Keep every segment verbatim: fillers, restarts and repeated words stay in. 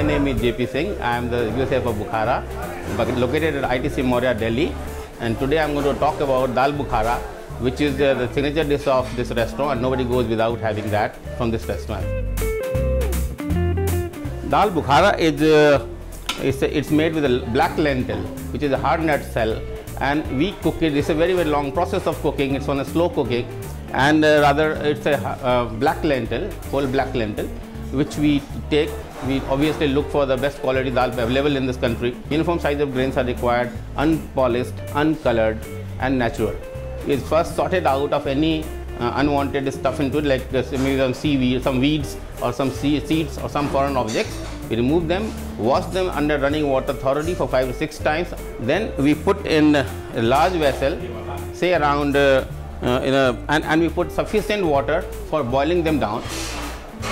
My name is J P Singh. I am the U S F of Bukhara, located at I T C Maurya, Delhi. And today I am going to talk about Dal Bukhara, which is the, the signature dish of this restaurant, and nobody goes without having that from this restaurant. Dal Bukhara is uh, it's, it's made with a black lentil, which is a hard nut cell, and we cook it. It's a very, very long process of cooking. It's on a slow cooking, and uh, rather it's a uh, black lentil, whole black lentil, which we take. We obviously look for the best quality dal available in this country. Uniform size of grains are required, unpolished, uncolored, and natural. It's first sorted out of any uh, unwanted stuff into it, like this, maybe some seaweed, some weeds, or some seeds, or some foreign objects. We remove them, wash them under running water thoroughly for five to six times. Then we put in a large vessel, say around, uh, uh, in a, and, and we put sufficient water for boiling them down.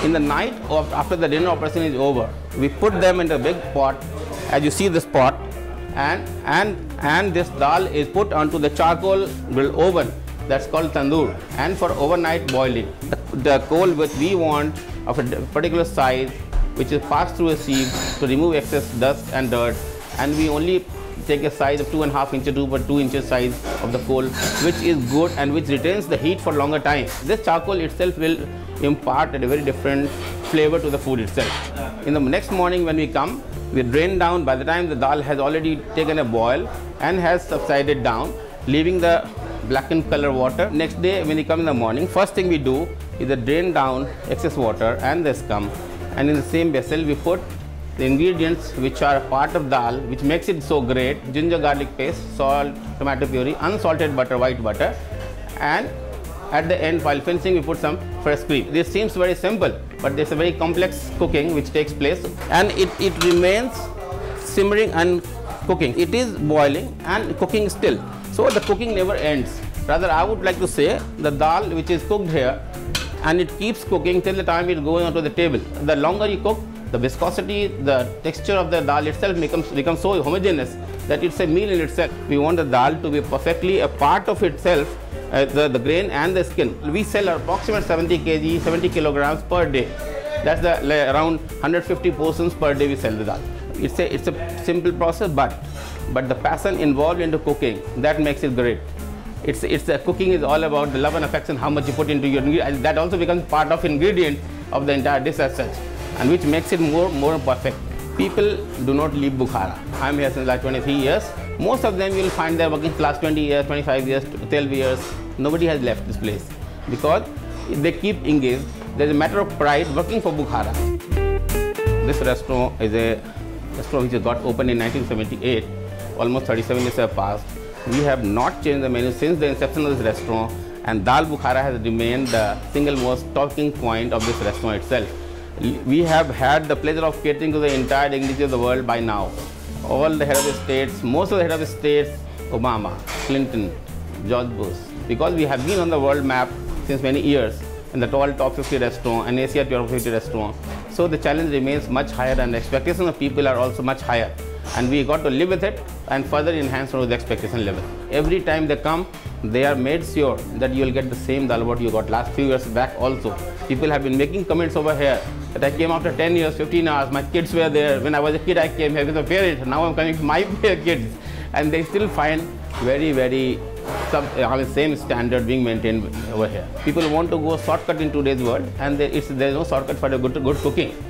In the night of, after the dinner operation is over, we put them in a big pot, as you see this pot, and and and this dal is put onto the charcoal grill oven that's called tandoor, and for overnight boiling. The, the coal which we want of a particular size, which is passed through a sieve to remove excess dust and dirt, and we only take a size of two and a half inches, two by two inches size of the coal, which is good and which retains the heat for longer time. This charcoal itself will impart a very different flavor to the food itself. In the next morning when we come, we drain down. By the time the dal has already taken a boil and has subsided down, leaving the blackened color water. Next day when we come in the morning, first thing we do is the drain down excess water and the scum, and in the same vessel we put the ingredients which are part of dal, which makes it so great: ginger garlic paste, salt, tomato puree, unsalted butter, white butter, and at the end, while finishing, we put some fresh cream. This seems very simple, but there's a very complex cooking which takes place, and it, it remains simmering and cooking. It is boiling and cooking still, so the cooking never ends. Rather, I would like to say the dal which is cooked here, and it keeps cooking till the time it goes onto the table. The longer you cook, the viscosity, the texture of the dal itself becomes, becomes so homogeneous that it's a meal in itself. We want the dal to be perfectly a part of itself, uh, the, the grain and the skin. We sell approximately seventy kilograms, seventy kilograms per day. That's the, like, around one hundred fifty portions per day we sell the dal. It's a, it's a simple process, but, but the passion involved into cooking, that makes it great. It's, it's the cooking is all about the love and affection, how much you put into your ingredient. That also becomes part of ingredient of the entire dish as such, and which makes it more more perfect. People do not leave Bukhara. I'm here since like twenty-three years. Most of them will find their working class twenty years, twenty-five years, twelve years. Nobody has left this place because they keep engaged. There's a matter of pride working for Bukhara. This restaurant is a restaurant which has got opened in nineteen seventy-eight. Almost thirty-seven years have passed. We have not changed the menu since the inception of this restaurant, and Dal Bukhara has remained the single most talking point of this restaurant itself. We have had the pleasure of catering to the entire dignity of the world by now. All the head of the states, most of the head of the states, Obama, Clinton, George Bush, because we have been on the world map since many years in the tall top fifty restaurant and Asia top fifty restaurant. So the challenge remains much higher, and the expectations of people are also much higher. And we got to live with it and further enhance the expectation level. Every time they come, they are made sure that you will get the same dal what you got last few years back also. People have been making comments over here that I came after ten years, fifteen hours, my kids were there. When I was a kid, I came here with a parent. Now I'm coming with my kids. And they still find very, very sub, uh, same standard being maintained over here. People want to go shortcut in today's world, and there is, there is no shortcut for the good, good cooking.